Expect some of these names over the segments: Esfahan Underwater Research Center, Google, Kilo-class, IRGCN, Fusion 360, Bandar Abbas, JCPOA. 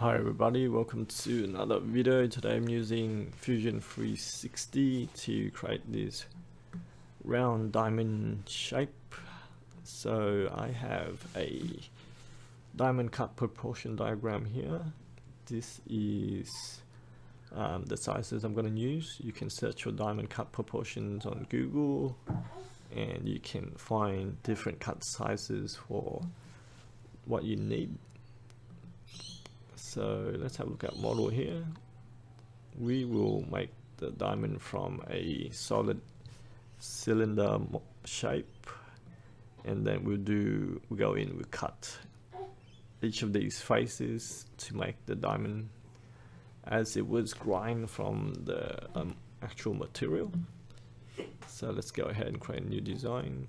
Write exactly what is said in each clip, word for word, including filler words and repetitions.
Hi everybody, welcome to another video. Today I'm using Fusion three sixty to create this round diamond shape. So I have a diamond cut proportion diagram here. This is um, the sizes I'm going to use. You can search for diamond cut proportions on Google and you can find different cut sizes for what you need. So let's have a look at model here. We will make the diamond from a solid cylinder shape, and then we'll do we'll go in, we'll cut each of these faces to make the diamond as it was grind from the um, actual material. So let's go ahead and create a new design.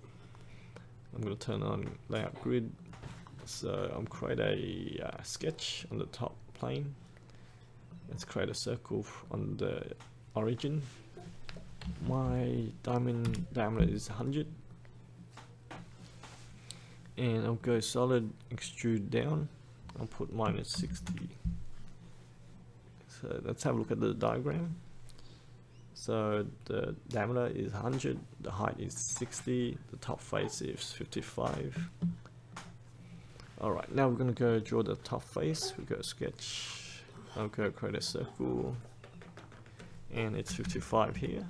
I'm going to turn on layout grid. So I'm create a uh, sketch on the top plane. Let's create a circle on the origin. My diamond diameter is one hundred, and I'll go solid, extrude down. I'll put minus sixty. So let's have a look at the diagram. So the diameter is one hundred, the height is sixty, the top face is fifty-five. Alright, now we're going to go draw the top face. We'll go sketch. I'll go create a circle. And it's fifty-five here.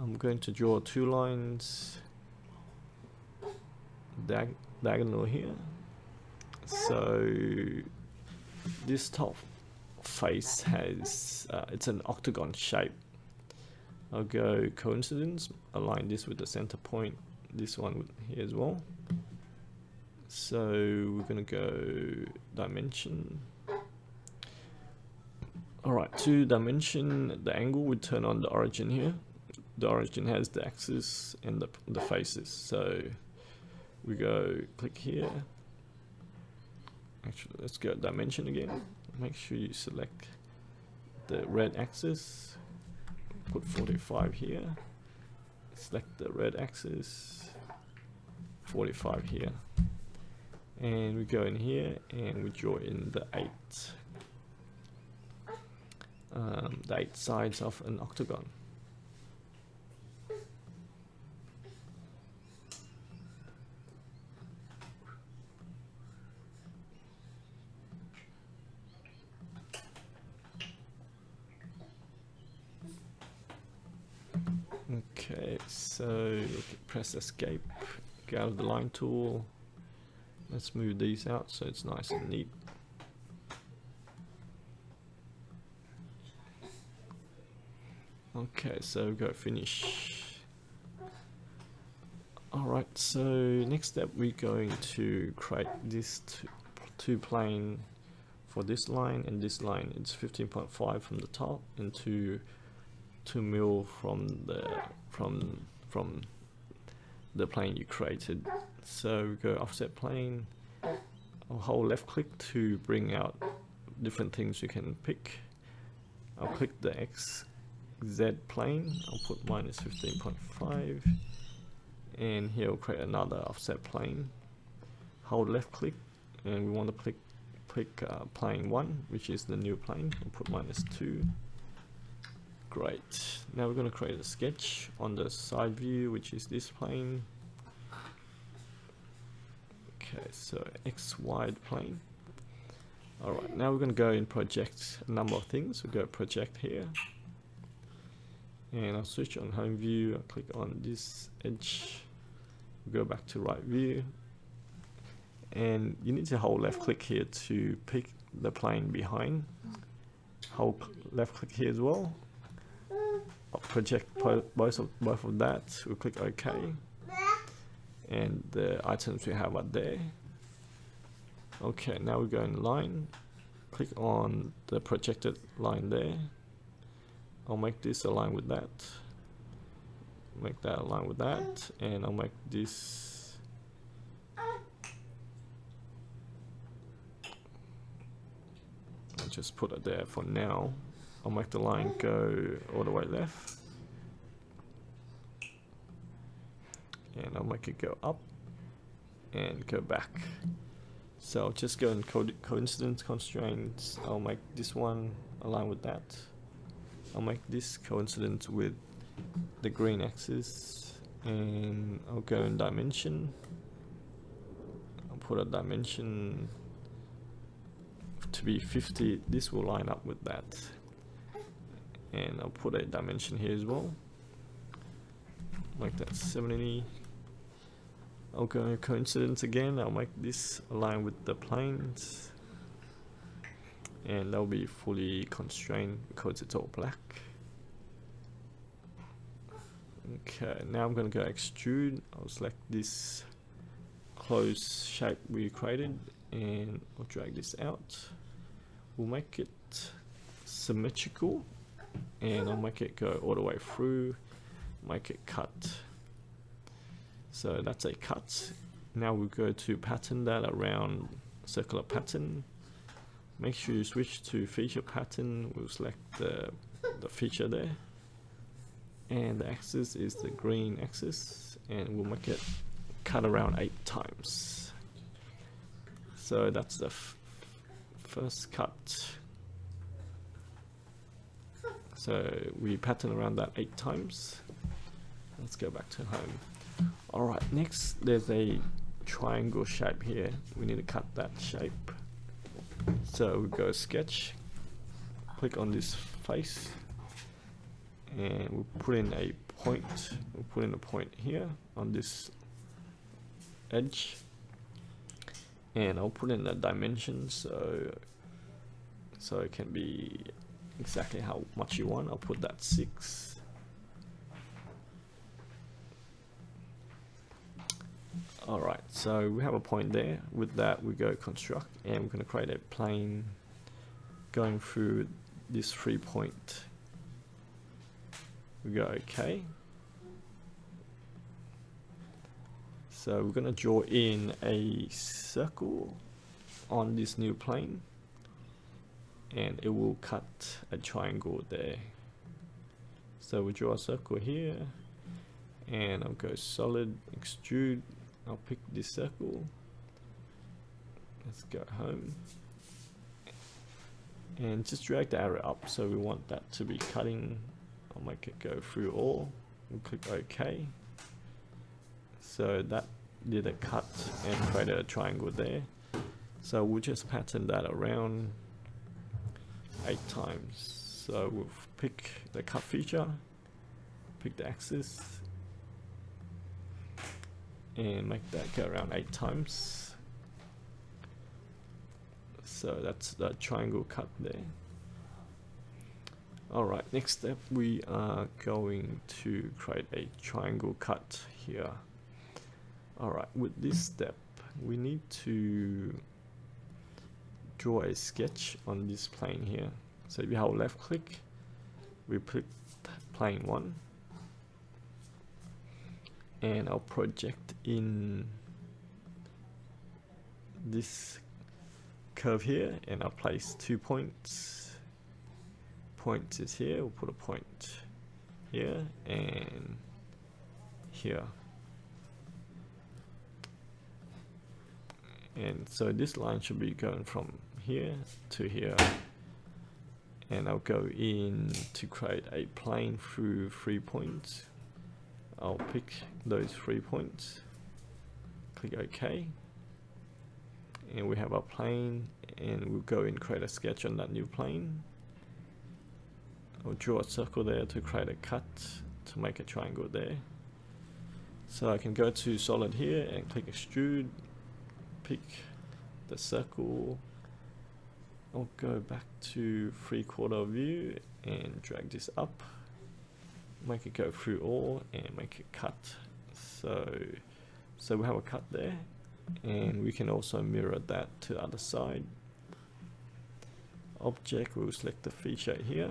I'm going to draw two lines. Diag diagonal here. So this top face has, uh, it's an octagon shape. I'll go coincidence. Align this with the center point. This one here as well. So we're going to go dimension. Alright, to dimension the angle, we turn on the origin here. The origin has the axis and the, the faces. So we go click here. Actually, let's go dimension again. Make sure you select the red axis. Put forty-five here. Select the red axis. forty-five here. And we go in here and we draw in the eight, um, the eight sides of an octagon. Okay, so press escape, go out of the line tool. Let's move these out so it's nice and neat. Okay, so go finish. Alright, so next step we're going to create this two plane for this line and this line. It's fifteen point five from the top and two two mil from the from from the plane you created. So we go offset plane. I'll hold left click to bring out different things you can pick. I'll click the X Z plane. I'll put minus fifteen point five, and here we'll create another offset plane. Hold left click, and we want to click click uh, plane one, which is the new plane. We'll put minus two. Great. Now we're going to create a sketch on the side view, which is this plane. Okay, so X Y plane. Alright, now we're going to go and project a number of things. We'll go project here. And I'll switch on home view. I'll click on this edge. We'll go back to right view. And you need to hold left click here to pick the plane behind. Hold left click here as well. I'll project both of, both of that. We'll click OK. And the items we have are there. Okay, now we go in line. Click on the projected line there. I'll make this align with that. Make that align with that. And I'll make this. I'll just put it there for now. I'll make the line go all the way left. And I'll make it go up and go back. So just go and co coincidence constraints. I'll make this one align with that. I'll make this coincident with the green axis, and I'll go in dimension. I'll put a dimension to be fifty. This will line up with that, and I'll put a dimension here as well, like that, seventy. I'll go in coincidence again. I'll make this align with the planes, and they'll be fully constrained because it's all black. Okay, now I'm going to go extrude. I'll select this closed shape we created, and I'll drag this out. We'll make it symmetrical, and I'll make it go all the way through, make it cut. So that's a cut. Now we'll go to pattern that around circular pattern. Make sure you switch to feature pattern. We'll select the, the feature there, and the axis is the green axis, and we'll make it cut around eight times. So that's the f first cut. So we pattern around that eight times. Let's go back to home. Alright, next there's a triangle shape here. We need to cut that shape. So we go sketch, click on this face, and we'll put in a point. We'll put in a point here on this edge, and I'll put in a dimension so so it can be exactly how much you want. I'll put that six. Alright, so we have a point there. With that, we go construct, and we're going to create a plane going through this three point. We go OK. So we're going to draw in a circle on this new plane, and it will cut a triangle there. So we draw a circle here, and I'll go solid, extrude. I'll pick this circle. Let's go home and just drag the arrow up, so we want that to be cutting. I'll make it go through all. We'll click OK. So that did a cut and create a triangle there. So we'll just pattern that around eight times. So we'll pick the cut feature, pick the axis, and make that go around eight times. So that's the triangle cut there. Alright, next step, we are going to create a triangle cut here. Alright, with this step we need to draw a sketch on this plane here. So if you hold left click, we pick plane one, and I'll project in this curve here, and I'll place two points. Point is here, we'll put a point here and here. And so this line should be going from here to here, and I'll go in to create a plane through three points. I'll pick those three points, click OK, and we have our plane, and we'll go and create a sketch on that new plane. I'll draw a circle there to create a cut to make a triangle there. So I can go to solid here and click extrude, pick the circle. I'll go back to three quarter view and drag this up. Make it go through all and make it cut. So, so we have a cut there, and we can also mirror that to the other side. Object, we'll select the feature here,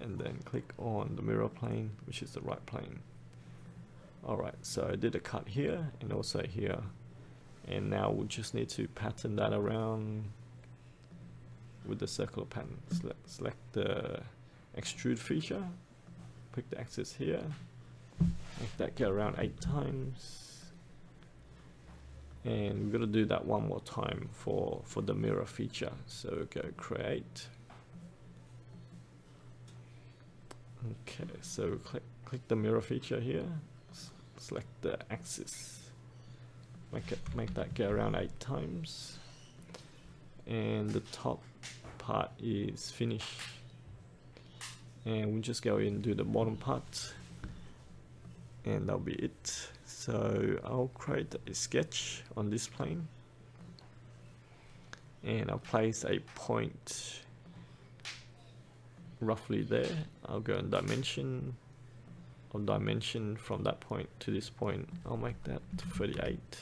and then click on the mirror plane, which is the right plane. Alright, so I did a cut here and also here, and now we'll just need to pattern that around with the circular pattern. Select, select the extrude feature. Pick the axis here, make that go around eight times. And we're going to do that one more time for, for the mirror feature. So go create. Okay, so click, click the mirror feature here. S select the axis. Make, it, make that go around eight times. And the top part is finish. And we'll just go in and do the bottom part. And that'll be it. So I'll create a sketch on this plane, and I'll place a point roughly there. I'll go in dimension, or dimension from that point to this point. I'll make that thirty-eight.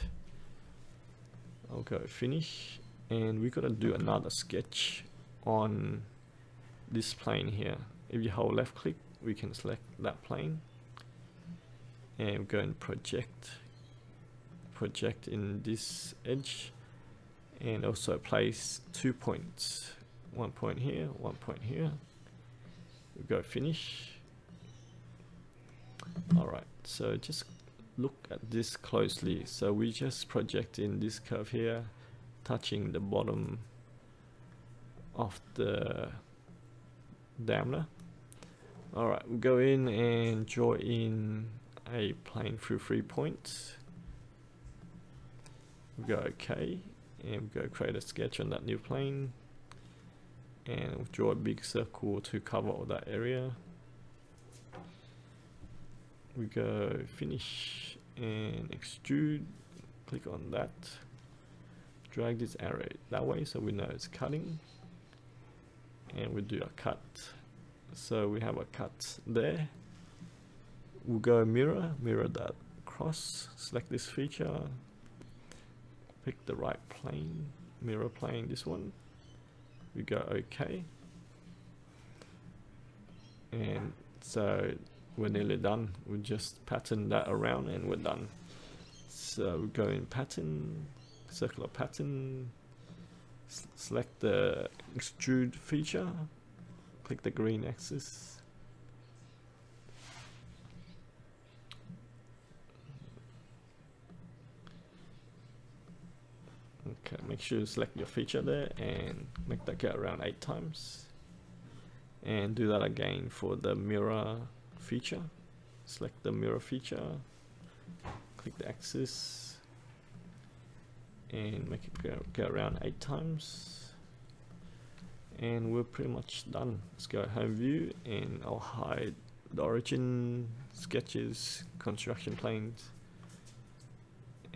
I'll go finish, and we're gonna do another sketch on this plane here. If you hold left click, we can select that plane. And go and project, project in this edge, and also place two points, one point here, one point here. We go finish. All right, so just look at this closely. So we just project in this curve here, touching the bottom of the diameter. All right, we'll go in and draw in a plane through three points. We go OK, and we go create a sketch on that new plane, and we'll draw a big circle to cover all that area. We go finish and extrude. Click on that. Drag this arrow that way so we know it's cutting, and we do a cut. So we have a cut there. We'll go mirror, mirror that cross, select this feature, pick the right plane, mirror plane, this one. We go OK. And so we're nearly done. We'll just pattern that around and we're done. So we go in pattern, circular pattern, select the extrude feature, click the green axis. Okay, make sure you select your feature there and make that go around eight times. And do that again for the mirror feature. Select the mirror feature, click the axis, and make it go, go around eight times. And we're pretty much done. Let's go home view, and I'll hide the origin, sketches, construction planes.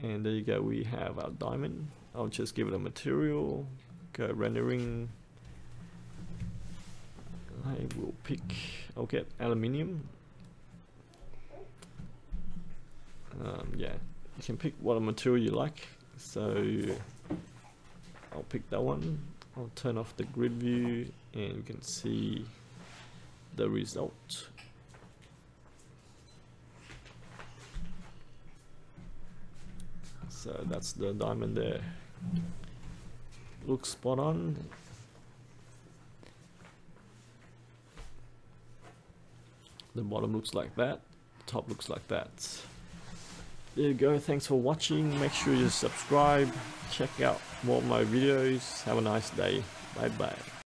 And there you go, we have our diamond. I'll just give it a material, go rendering. I will pick, I'll get aluminium. Um, yeah, you can pick what material you like. So I'll pick that one. I'll turn off the grid view and you can see the result. So that's the diamond there. Looks spot on. The bottom looks like that. The top looks like that. There you go. Thanks for watching. Make sure you subscribe. Check out more of my videos. Have a nice day. Bye bye.